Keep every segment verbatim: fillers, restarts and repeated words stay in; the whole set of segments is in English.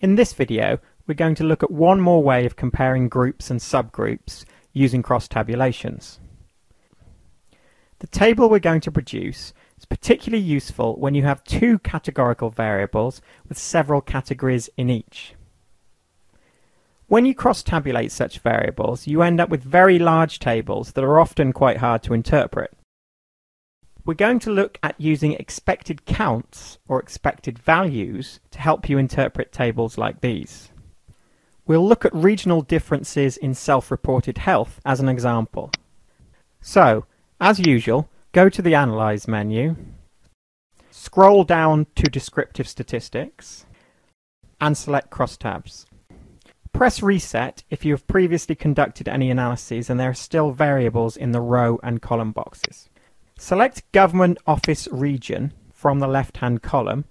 In this video, we're going to look at one more way of comparing groups and subgroups using cross-tabulations. The table we're going to produce is particularly useful when you have two categorical variables with several categories in each. When you cross-tabulate such variables, you end up with very large tables that are often quite hard to interpret. We're going to look at using expected counts or expected values to help you interpret tables like these. We'll look at regional differences in self-reported health as an example. So, as usual, go to the Analyze menu, scroll down to Descriptive Statistics, and select Crosstabs. Press Reset if you have previously conducted any analyses and there are still variables in the row and column boxes. Select Government Office Region from the left-hand column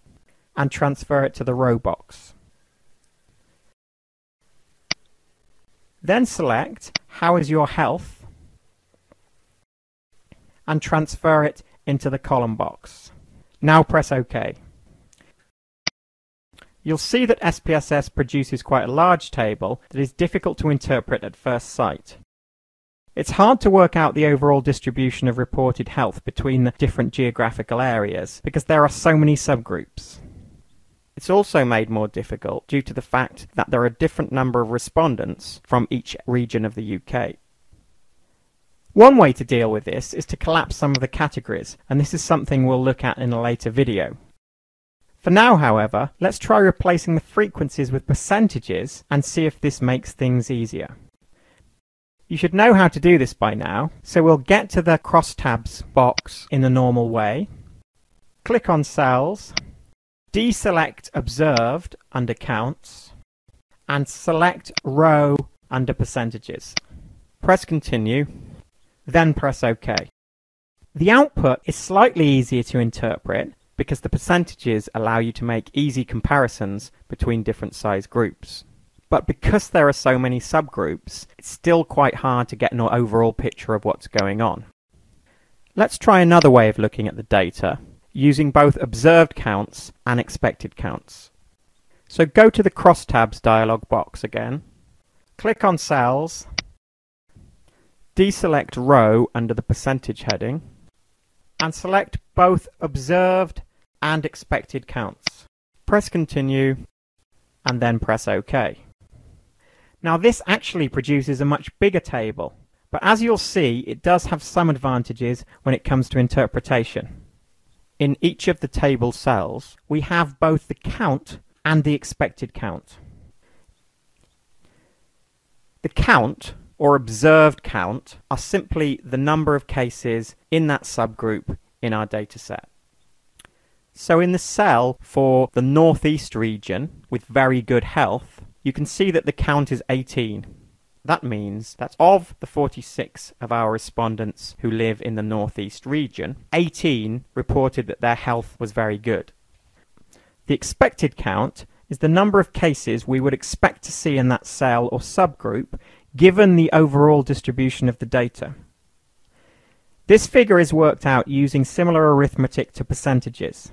and transfer it to the row box. Then select How is your health and transfer it into the column box. Now press OK. You'll see that S P S S produces quite a large table that is difficult to interpret at first sight. It's hard to work out the overall distribution of reported health between the different geographical areas because there are so many subgroups. It's also made more difficult due to the fact that there are a different number of respondents from each region of the U K. One way to deal with this is to collapse some of the categories, and this is something we'll look at in a later video. For now, however, let's try replacing the frequencies with percentages and see if this makes things easier. You should know how to do this by now, so we'll get to the crosstabs box in the normal way. Click on Cells, deselect Observed under Counts, and select Row under Percentages. Press Continue, then press OK. The output is slightly easier to interpret because the percentages allow you to make easy comparisons between different size groups. But because there are so many subgroups, it's still quite hard to get an overall picture of what's going on. Let's try another way of looking at the data, using both observed counts and expected counts. So go to the Crosstabs dialog box again, click on Cells, deselect Row under the percentage heading, and select both observed and expected counts. Press Continue, and then press OK. Now this actually produces a much bigger table, but as you'll see, it does have some advantages when it comes to interpretation. In each of the table cells, we have both the count and the expected count. The count, or observed count, are simply the number of cases in that subgroup in our dataset. So in the cell for the northeast region with very good health, you can see that the count is eighteen. That means that of the forty-six of our respondents who live in the northeast region, eighteen reported that their health was very good. The expected count is the number of cases we would expect to see in that cell or subgroup given the overall distribution of the data. This figure is worked out using similar arithmetic to percentages.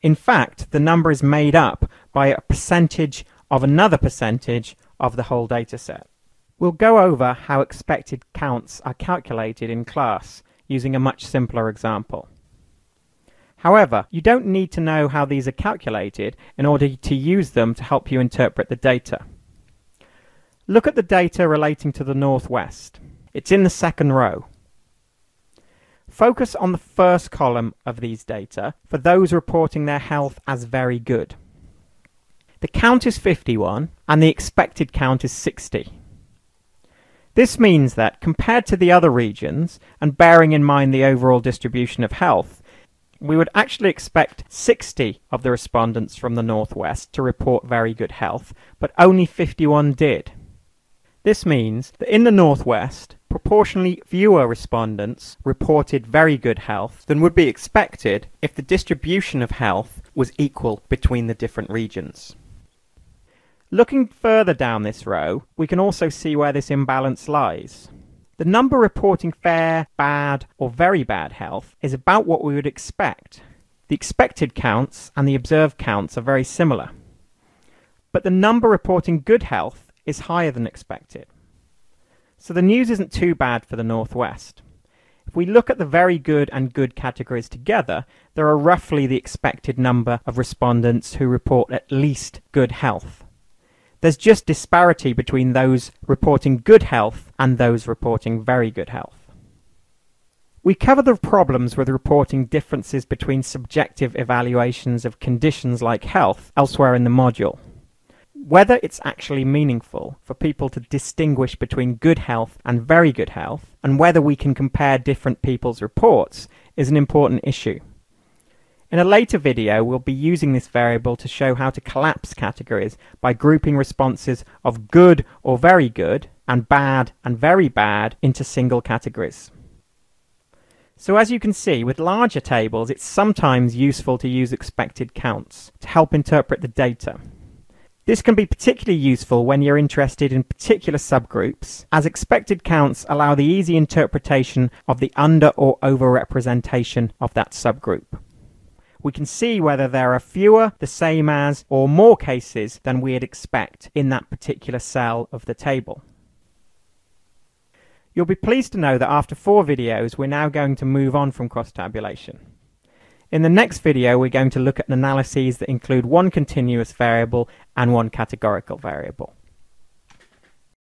In fact, the number is made up by a percentage of another percentage of the whole dataset. We'll go over how expected counts are calculated in class using a much simpler example. However, you don't need to know how these are calculated in order to use them to help you interpret the data. Look at the data relating to the northwest. It's in the second row. Focus on the first column of these data for those reporting their health as very good. The count is fifty-one and the expected count is sixty. This means that compared to the other regions, and bearing in mind the overall distribution of health, we would actually expect sixty of the respondents from the northwest to report very good health, but only fifty-one did. This means that in the northwest, proportionally fewer respondents reported very good health than would be expected if the distribution of health was equal between the different regions. Looking further down this row, we can also see where this imbalance lies. The number reporting fair, bad, or very bad health is about what we would expect. The expected counts and the observed counts are very similar. but the number reporting good health is higher than expected. So the news isn't too bad for the Northwest. If we look at the very good and good categories together, there are roughly the expected number of respondents who report at least good health. There's just disparity between those reporting good health and those reporting very good health. We cover the problems with reporting differences between subjective evaluations of conditions like health elsewhere in the module. Whether it's actually meaningful for people to distinguish between good health and very good health, and whether we can compare different people's reports, is an important issue. In a later video, we'll be using this variable to show how to collapse categories by grouping responses of good or very good and bad and very bad into single categories. So as you can see, with larger tables, it's sometimes useful to use expected counts to help interpret the data. This can be particularly useful when you're interested in particular subgroups, as expected counts allow the easy interpretation of the under or over representation of that subgroup. We can see whether there are fewer, the same as, or more cases than we'd expect in that particular cell of the table. You'll be pleased to know that after four videos, we're now going to move on from cross-tabulation. In the next video, we're going to look at analyses that include one continuous variable and one categorical variable.